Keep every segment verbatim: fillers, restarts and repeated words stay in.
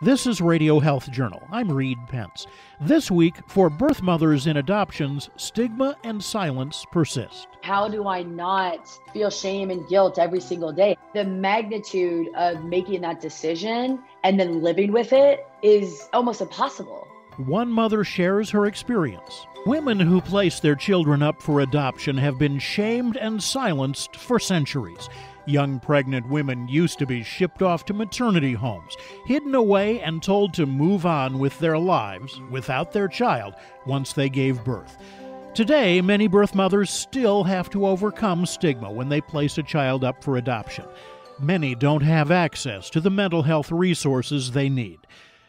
This is Radio Health Journal. I'm Reed Pence. This week, for birth mothers in adoptions, stigma and silence persist. How do I not feel shame and guilt every single day? The magnitude of making that decision and then living with it is almost impossible. One mother shares her experience. Women who place their children up for adoption have been shamed and silenced for centuries. Young pregnant women used to be shipped off to maternity homes, hidden away and told to move on with their lives without their child once they gave birth. Today, many birth mothers still have to overcome stigma when they place a child up for adoption. Many don't have access to the mental health resources they need.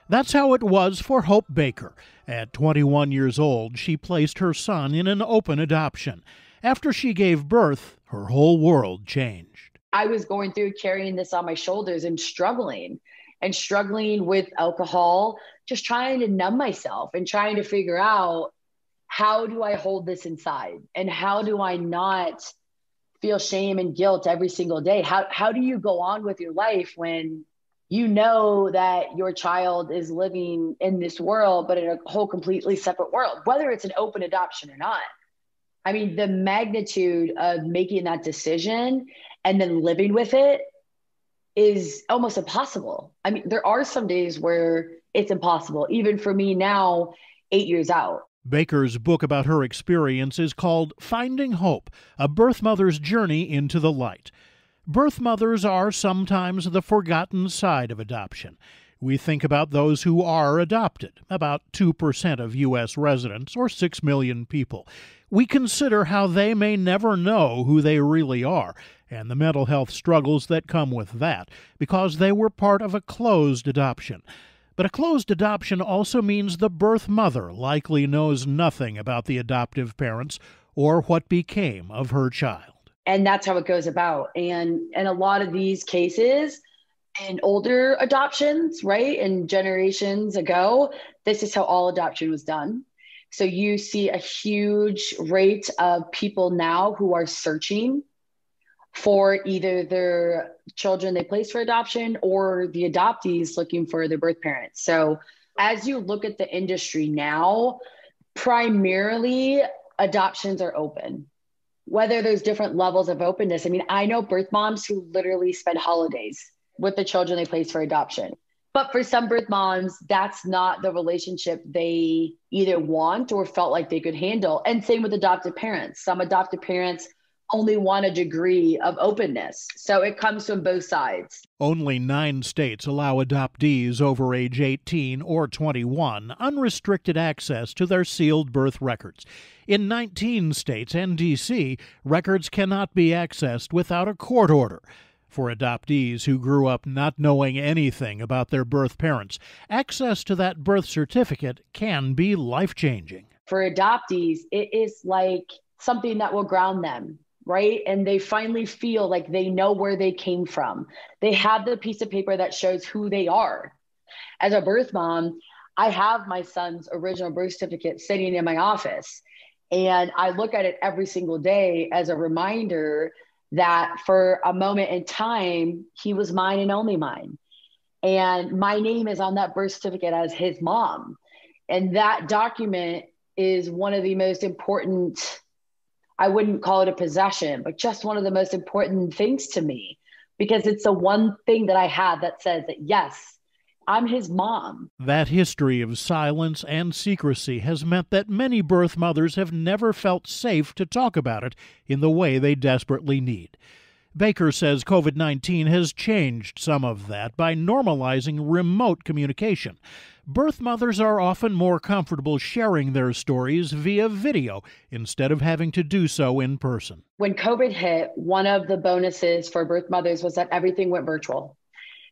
That's how it was for Hope Baker. At twenty-one years old, she placed her son in an open adoption. After she gave birth, her whole world changed. I was going through carrying this on my shoulders and struggling, and struggling with alcohol, just trying to numb myself and trying to figure out, how do I hold this inside? And how do I not feel shame and guilt every single day? How, how do you go on with your life when you know that your child is living in this world, but in a whole completely separate world, whether it's an open adoption or not? I mean, the magnitude of making that decision and then living with it is almost impossible. I mean, there are some days where it's impossible, even for me now, eight years out. Baker's book about her experience is called Finding Hope, A Birth Mother's Journey into the Light. Birth mothers are sometimes the forgotten side of adoption. We think about those who are adopted, about two percent of U S residents, or six million people. We consider how they may never know who they really are, and the mental health struggles that come with that, because they were part of a closed adoption. But a closed adoption also means the birth mother likely knows nothing about the adoptive parents or what became of her child. And that's how it goes about. And in a lot of these cases, in older adoptions, right, and generations ago, this is how all adoption was done. So you see a huge rate of people now who are searching for either their children they placed for adoption or the adoptees looking for their birth parents. So as you look at the industry now, primarily adoptions are open. Whether there's different levels of openness. I mean, I know birth moms who literally spend holidays with the children they place for adoption. But for some birth moms, that's not the relationship they either want or felt like they could handle. And same with adoptive parents. Some adoptive parents only want a degree of openness. So it comes from both sides. Only nine states allow adoptees over age eighteen or twenty-one unrestricted access to their sealed birth records. In nineteen states and D C, records cannot be accessed without a court order. For adoptees who grew up not knowing anything about their birth parents, access to that birth certificate can be life-changing. For adoptees, it is like something that will ground them. Right? And they finally feel like they know where they came from. They have the piece of paper that shows who they are. As a birth mom, I have my son's original birth certificate sitting in my office. And I look at it every single day as a reminder that for a moment in time, he was mine and only mine. And my name is on that birth certificate as his mom. And that document is one of the most important, I wouldn't call it a possession, but just one of the most important things to me, because it's the one thing that I have that says that, yes, I'm his mom. That history of silence and secrecy has meant that many birth mothers have never felt safe to talk about it in the way they desperately need. Baker says COVID nineteen has changed some of that by normalizing remote communication. Birth mothers are often more comfortable sharing their stories via video instead of having to do so in person. When COVID hit, one of the bonuses for birth mothers was that everything went virtual.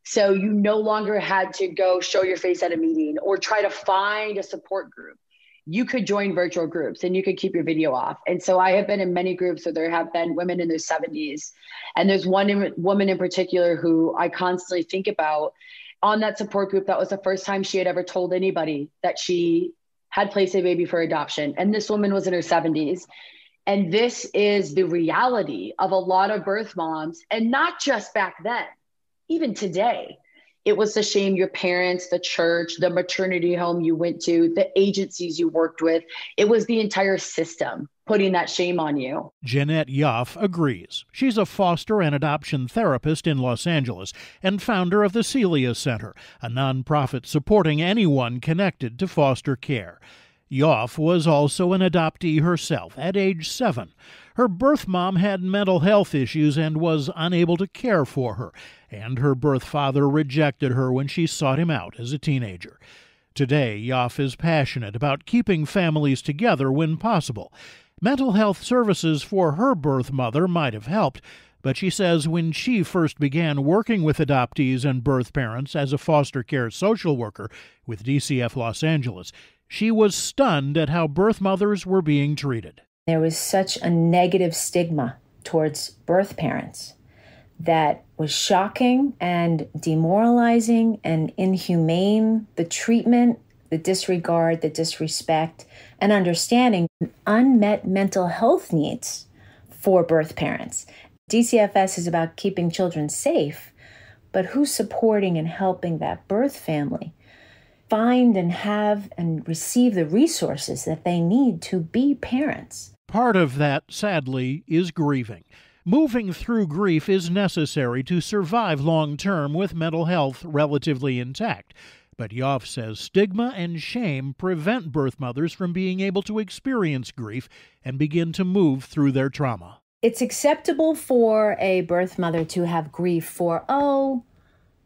So you no longer had to go show your face at a meeting or try to find a support group. You could join virtual groups and you could keep your video off. And so I have been in many groups where there have been women in their seventies. And there's one in, woman in particular who I constantly think about on that support group. That was the first time she had ever told anybody that she had placed a baby for adoption. And this woman was in her seventies. And this is the reality of a lot of birth moms, and not just back then, even today. It was the shame your parents, the church, the maternity home you went to, the agencies you worked with. It was the entire system putting that shame on you. Jeanette Yoffe agrees. She's a foster and adoption therapist in Los Angeles and founder of the Celia Center, a nonprofit supporting anyone connected to foster care. Yoffe was also an adoptee herself at age seven. Her birth mom had mental health issues and was unable to care for her, and her birth father rejected her when she sought him out as a teenager. Today, Yoffe is passionate about keeping families together when possible. Mental health services for her birth mother might have helped, but she says when she first began working with adoptees and birth parents as a foster care social worker with D C F Los Angeles, she was stunned at how birth mothers were being treated. There was such a negative stigma towards birth parents that was shocking and demoralizing and inhumane. The treatment, the disregard, the disrespect, and understanding unmet mental health needs for birth parents. D C F S is about keeping children safe, but who's supporting and helping that birth family find and have and receive the resources that they need to be parents? Part of that, sadly, is grieving. Moving through grief is necessary to survive long-term with mental health relatively intact. But Yoffe says stigma and shame prevent birth mothers from being able to experience grief and begin to move through their trauma. It's acceptable for a birth mother to have grief for, oh,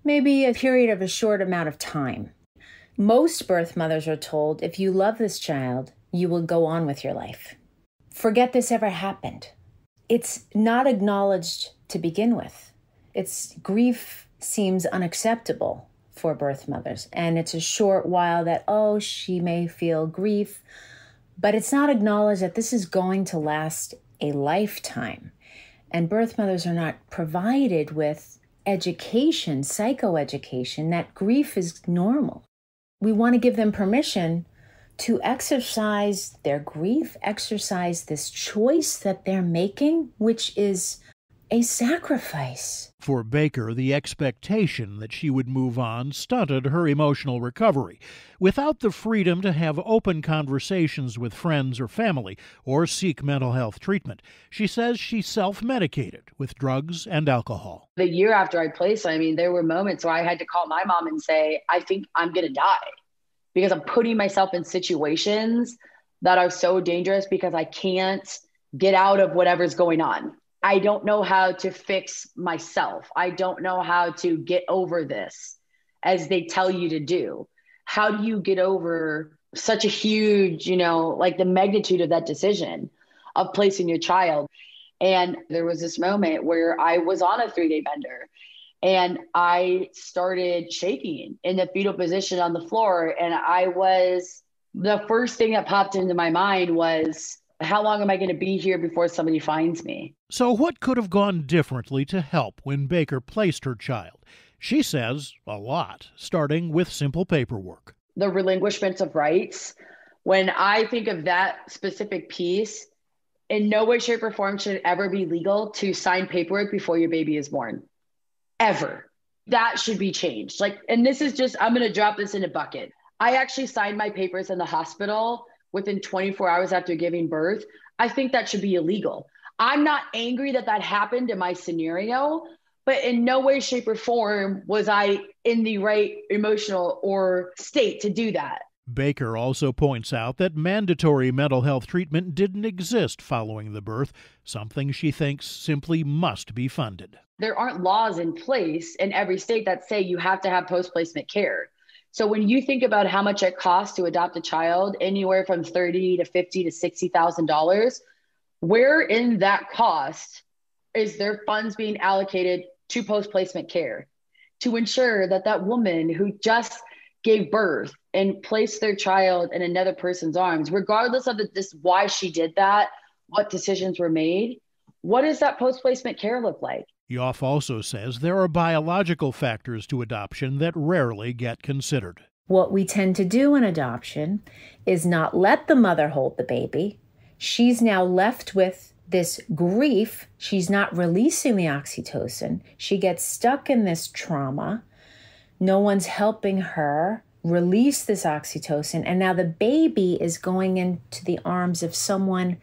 maybe a period of a short amount of time. Most birth mothers are told, if you love this child, you will go on with your life. Forget this ever happened. It's not acknowledged to begin with. It's grief seems unacceptable for birth mothers. And it's a short while that, oh, she may feel grief, but it's not acknowledged that this is going to last a lifetime. And birth mothers are not provided with education, psychoeducation, that grief is normal. We want to give them permission to exercise their grief, exercise this choice that they're making, which is a sacrifice. For Baker, the expectation that she would move on stunted her emotional recovery. Without the freedom to have open conversations with friends or family or seek mental health treatment, she says she self-medicated with drugs and alcohol. The year after I placed, I mean, there were moments where I had to call my mom and say, I think I'm going to die because I'm putting myself in situations that are so dangerous because I can't get out of whatever's going on. I don't know how to fix myself. I don't know how to get over this, as they tell you to do. How do you get over such a huge, you know, like the magnitude of that decision of placing your child? And there was this moment where I was on a three-day bender and I started shaking in the fetal position on the floor. And I was, the first thing that popped into my mind was, how long am I going to be here before somebody finds me? So what could have gone differently to help when Baker placed her child? She says a lot, starting with simple paperwork. The relinquishment of rights. When I think of that specific piece, in no way, shape, or form should it ever be legal to sign paperwork before your baby is born. Ever. That should be changed. Like, and this is just, I'm going to drop this in a bucket. I actually signed my papers in the hospital within twenty-four hours after giving birth. I think that should be illegal. I'm not angry that that happened in my scenario, but in no way, shape, or form was I in the right emotional or state to do that. Baker also points out that mandatory mental health treatment didn't exist following the birth, something she thinks simply must be funded. There aren't laws in place in every state that say you have to have post-placement care. So when you think about how much it costs to adopt a child, anywhere from thirty to fifty to sixty thousand dollars, where in that cost is there funds being allocated to post-placement care to ensure that that woman who just gave birth and placed their child in another person's arms, regardless of the, this, why she did that, what decisions were made, what does that post-placement care look like? Yoffe also says there are biological factors to adoption that rarely get considered. What we tend to do in adoption is not let the mother hold the baby. She's now left with this grief. She's not releasing the oxytocin. She gets stuck in this trauma. No one's helping her release this oxytocin. And now the baby is going into the arms of someone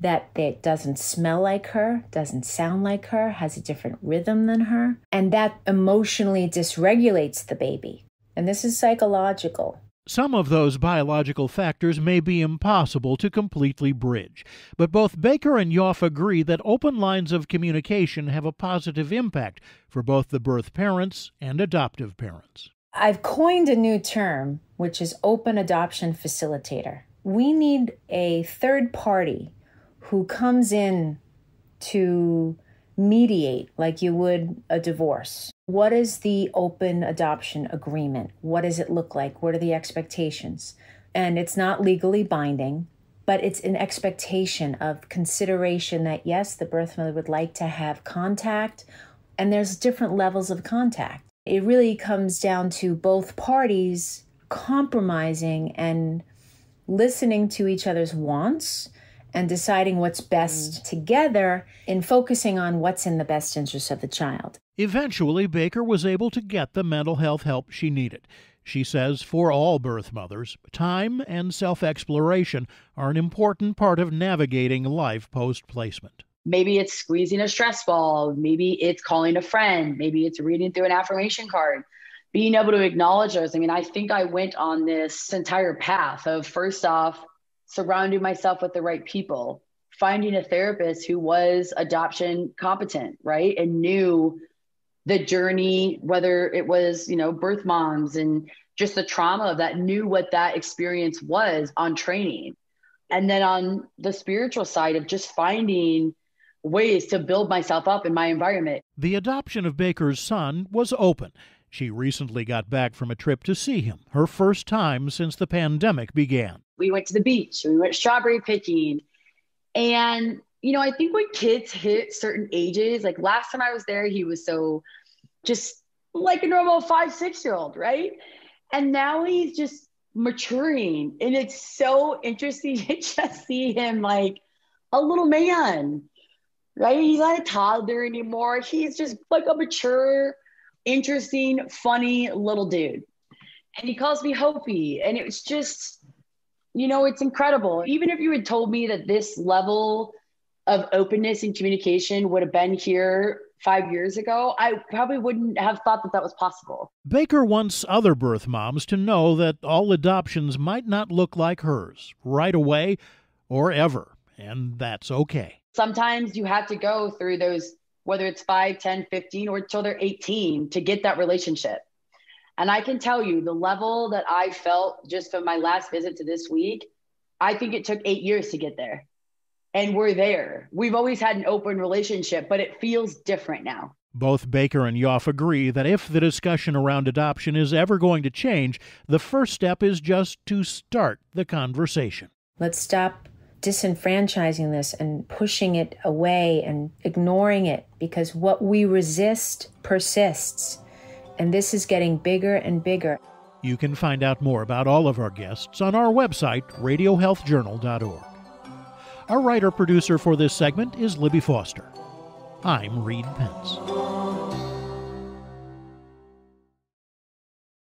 that, that doesn't smell like her, doesn't sound like her, has a different rhythm than her. And that emotionally dysregulates the baby. And this is psychological. Some of those biological factors may be impossible to completely bridge, but both Baker and Yoffe agree that open lines of communication have a positive impact for both the birth parents and adoptive parents. I've coined a new term, which is open adoption facilitator. We need a third party who comes in to mediate like you would a divorce. What is the open adoption agreement? What does it look like? What are the expectations? And it's not legally binding, but it's an expectation of consideration that, yes, the birth mother would like to have contact, and there's different levels of contact. It really comes down to both parties compromising and listening to each other's wants and deciding what's best together and focusing on what's in the best interest of the child. Eventually, Baker was able to get the mental health help she needed. She says for all birth mothers, time and self-exploration are an important part of navigating life post-placement. Maybe it's squeezing a stress ball. Maybe it's calling a friend. Maybe it's reading through an affirmation card. Being able to acknowledge those. I mean, I think I went on this entire path of, first off, surrounding myself with the right people, finding a therapist who was adoption competent, right? And knew the journey, whether it was, you know, birth moms and just the trauma of that, knew what that experience was on training. And then on the spiritual side of just finding ways to build myself up in my environment. The adoption of Baker's son was open. She recently got back from a trip to see him, her first time since the pandemic began. We went to the beach, we went strawberry picking. And, you know, I think when kids hit certain ages, like last time I was there, he was so just like a normal five, six-year-old, right? And now he's just maturing. And it's so interesting to just see him like a little man, right? He's not a toddler anymore. He's just like a mature, interesting, funny little dude. And he calls me Hopey. And it was just, you know, it's incredible. Even if you had told me that this level of openness and communication would have been here five years ago, I probably wouldn't have thought that that was possible. Baker wants other birth moms to know that all adoptions might not look like hers right away or ever. And that's okay. Sometimes you have to go through those, whether it's five, ten, fifteen, or until they're eighteen, to get that relationship. And I can tell you the level that I felt just from my last visit to this week, I think it took eight years to get there. And we're there. We've always had an open relationship, but it feels different now. Both Baker and Yoffe agree that if the discussion around adoption is ever going to change, the first step is just to start the conversation. Let's stop disenfranchising this and pushing it away and ignoring it, because what we resist persists. And this is getting bigger and bigger. You can find out more about all of our guests on our website, radio health journal dot org. Our writer-producer for this segment is Libby Foster. I'm Reed Pence.